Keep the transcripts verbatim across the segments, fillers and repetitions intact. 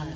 Shut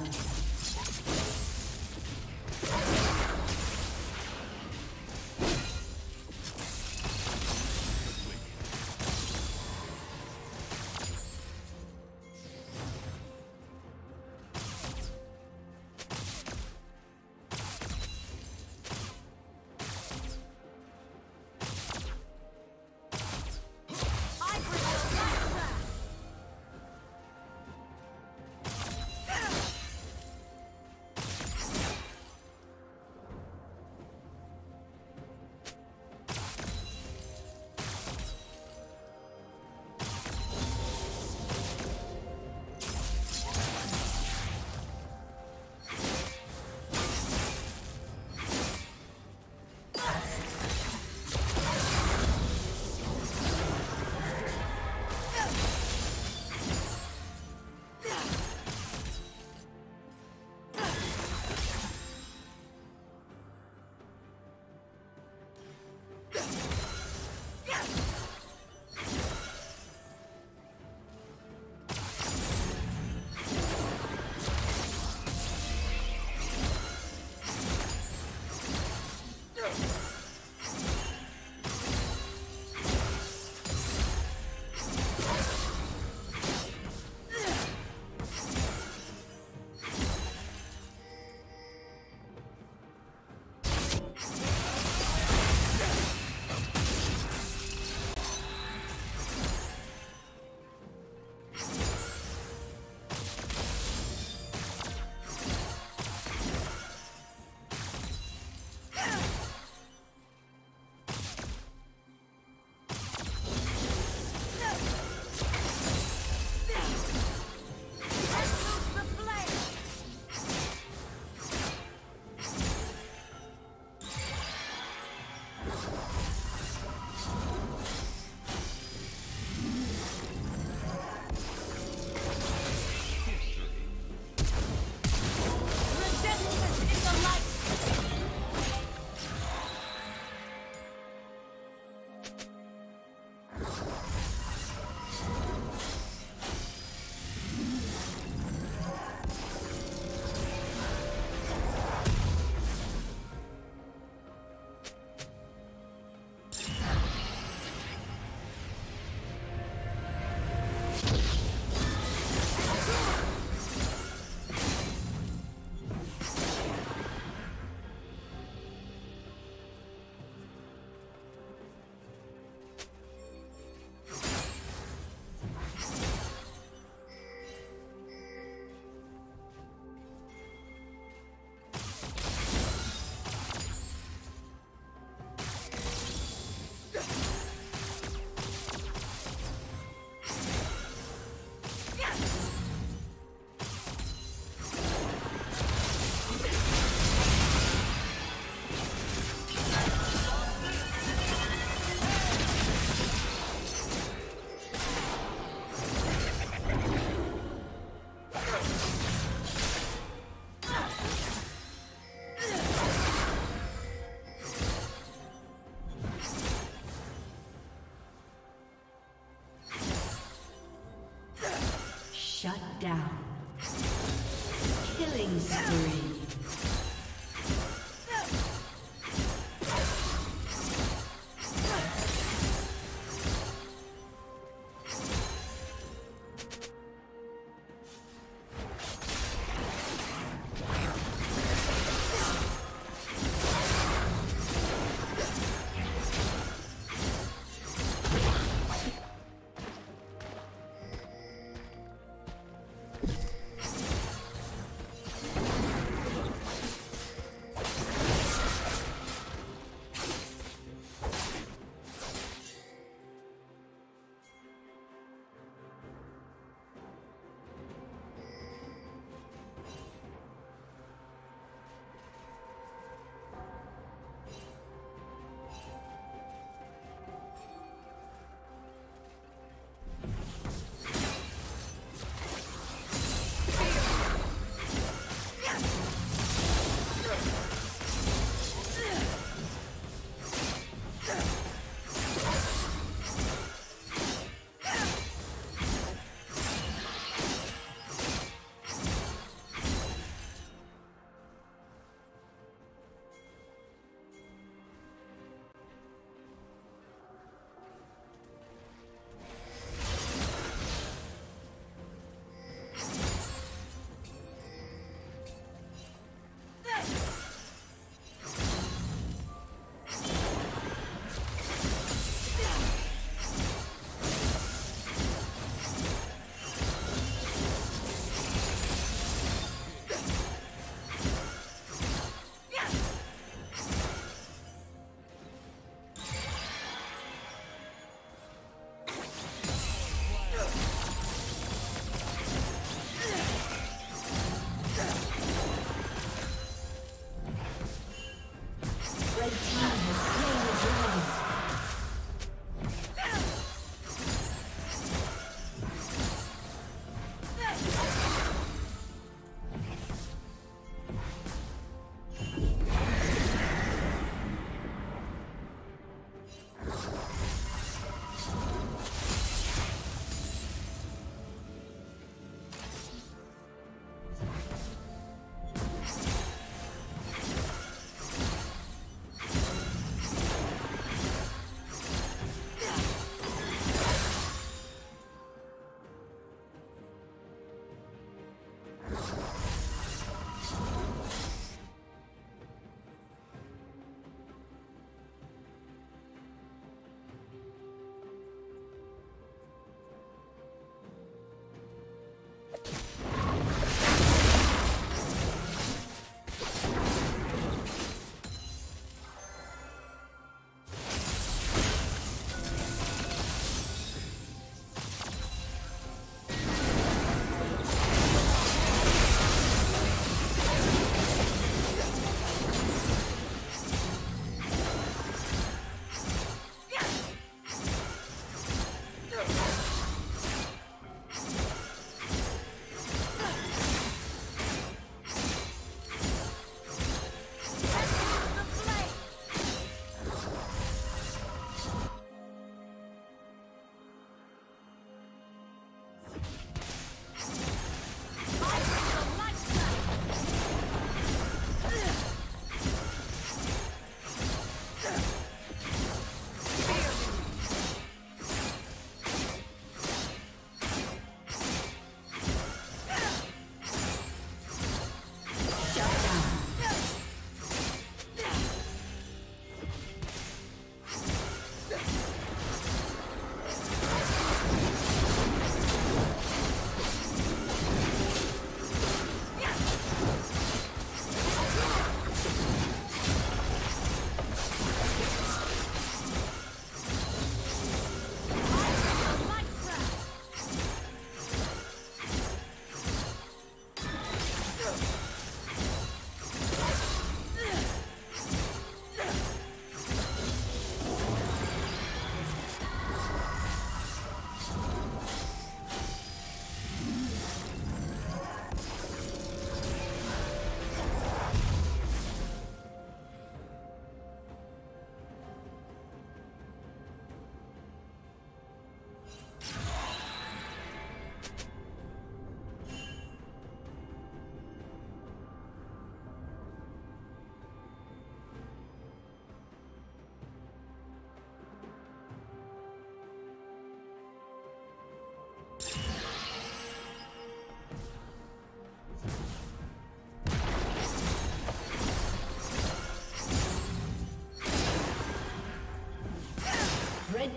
Red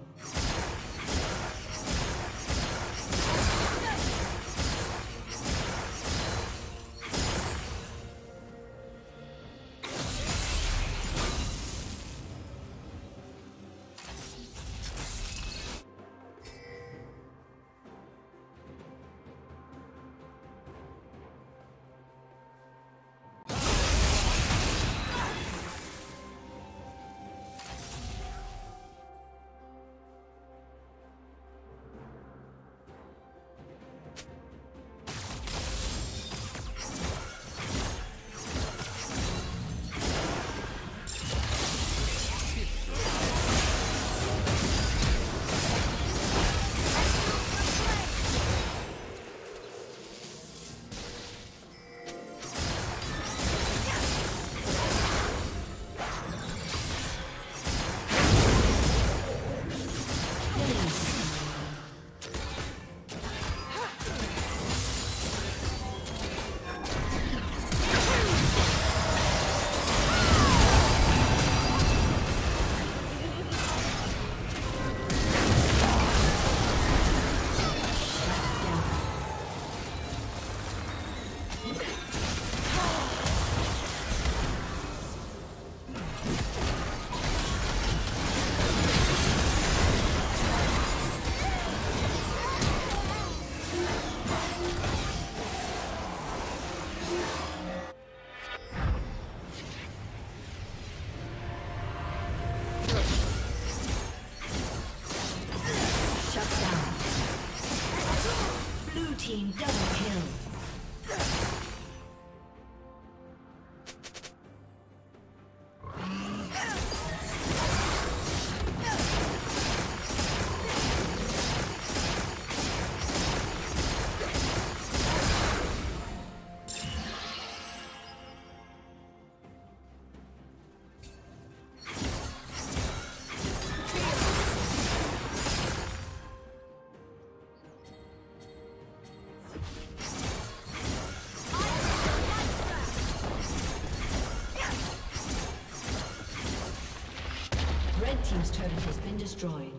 team's turret has been destroyed.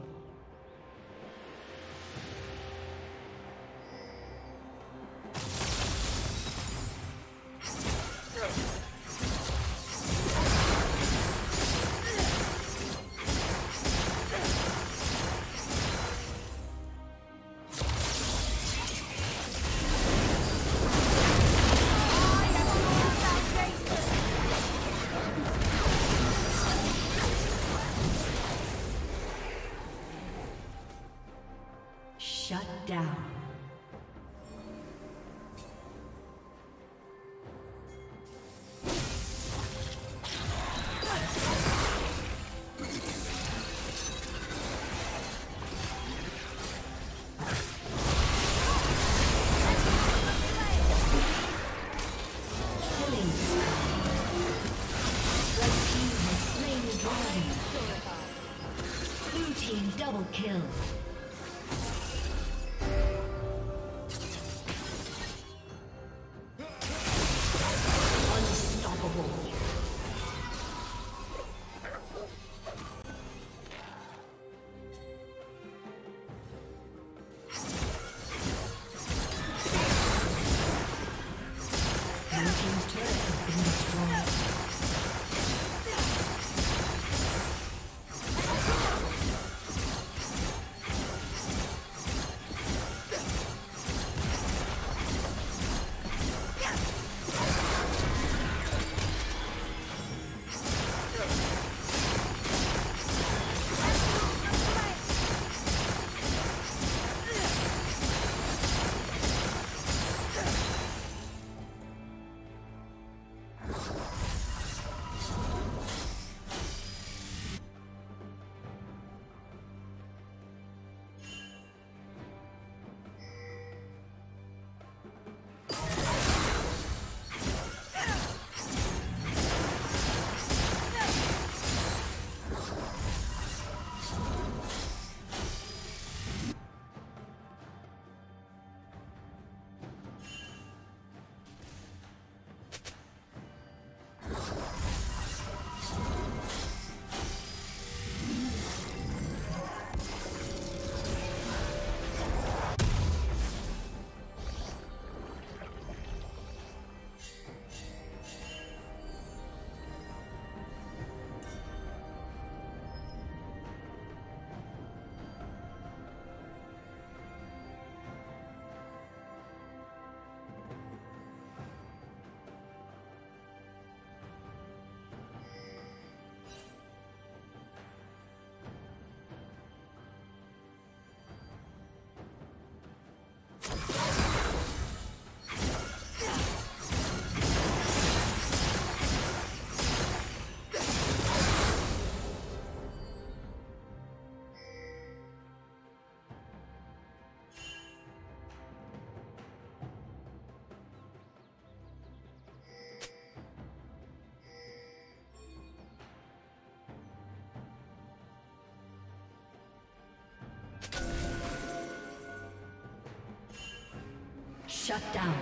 Shut down. Shut down.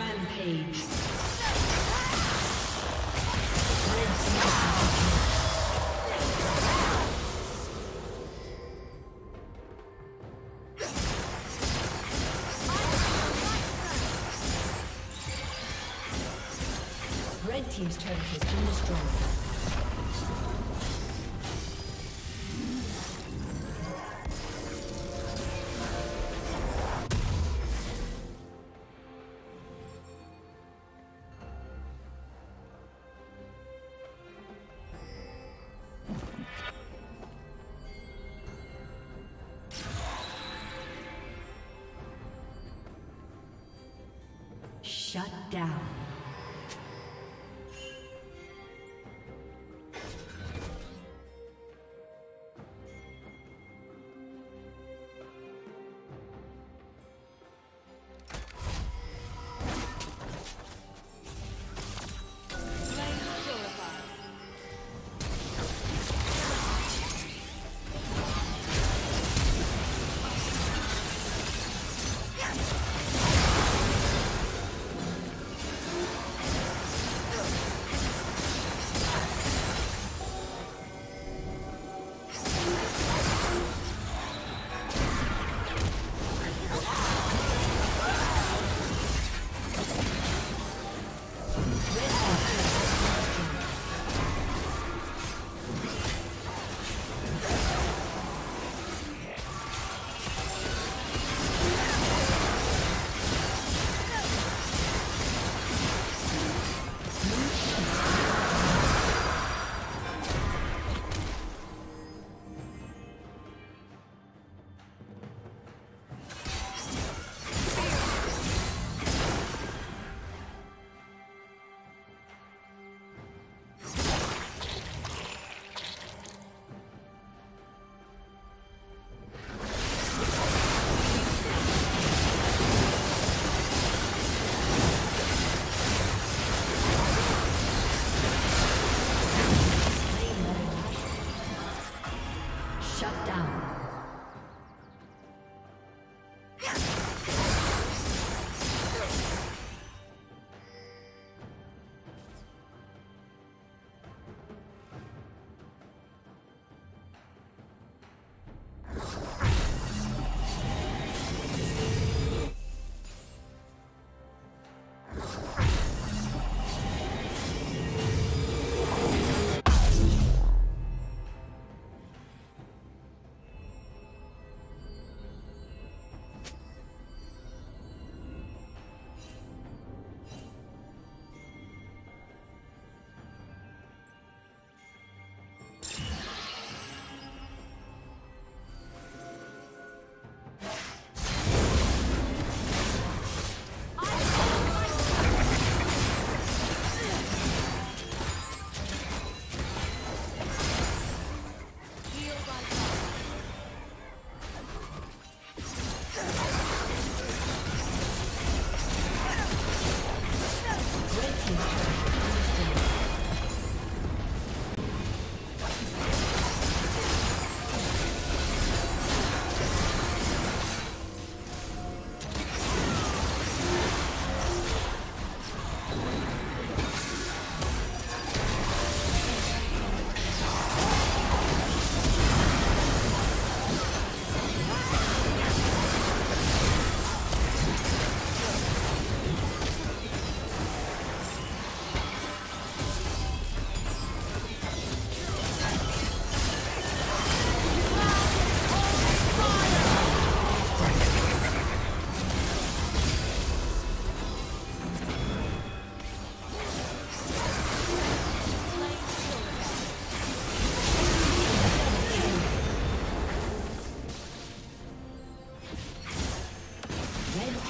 Rampage. Team's turret has been destroyed. Shut down.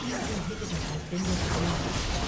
Inhibitor has been destroyed.